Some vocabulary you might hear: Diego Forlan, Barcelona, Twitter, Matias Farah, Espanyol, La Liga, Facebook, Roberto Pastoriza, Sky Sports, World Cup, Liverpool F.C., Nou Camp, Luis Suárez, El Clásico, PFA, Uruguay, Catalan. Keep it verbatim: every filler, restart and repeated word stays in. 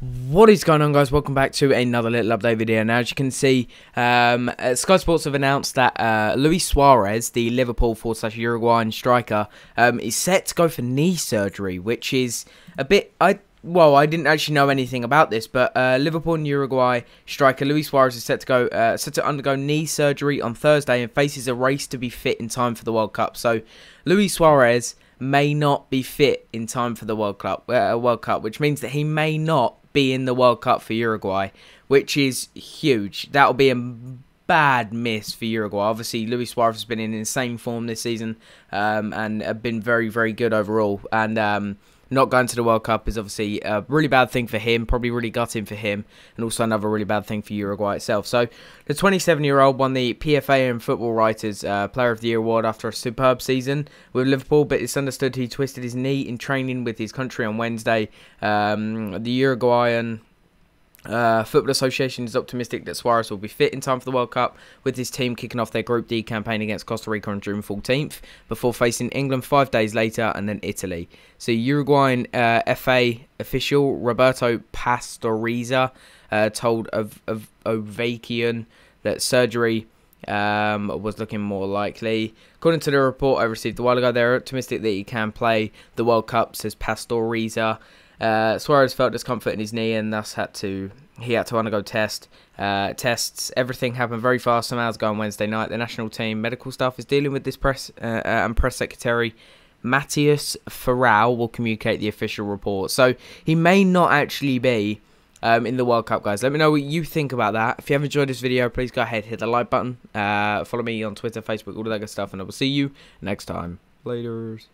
What is going on, guys? Welcome back to another little update video. Now, as you can see, um, Sky Sports have announced that uh, Luis Suárez, the Liverpool forward slash Uruguayan striker, um, is set to go for knee surgery, which is a bit... I Well, I didn't actually know anything about this, but uh, Liverpool and Uruguay striker Luis Suárez is set to go, uh, set to undergo knee surgery on Thursday and faces a race to be fit in time for the World Cup. So, Luis Suárez may not be fit in time for the World Cup, uh, World Cup, which means that he may not be in the World Cup for Uruguay, which is huge. That'll be a bad miss for Uruguay. Obviously, Luis Suárez has been in insane form this season um, and have been very, very good overall. And um, not going to the World Cup is obviously a really bad thing for him, probably really gutting for him, and also another really bad thing for Uruguay itself. So, the twenty-seven-year-old won the P F A and Football Writers uh, Player of the Year award after a superb season with Liverpool, but it's understood he twisted his knee in training with his country on Wednesday. Um, the Uruguayan... Uh, Football Association is optimistic that Suárez will be fit in time for the World Cup, with his team kicking off their Group D campaign against Costa Rica on June fourteenth, before facing England five days later and then Italy. So Uruguayan uh, F A official Roberto Pastoriza uh, told of, of Ovakian that surgery um, was looking more likely. According to the report I received a while ago, they're optimistic that he can play the World Cup, says Pastoriza. Uh, Suárez felt discomfort in his knee and thus had to he had to undergo test uh, tests. Everything happened very fast, some hours ago on Wednesday night. The national team medical staff is dealing with this press uh, and press secretary Matias Farah will communicate the official report. So he may not actually be um, in the World Cup, guys. Let me know what you think about that. If you have enjoyed this video, please go ahead, hit the like button. Uh, follow me on Twitter, Facebook, all of that good stuff, and I will see you next time. Laters.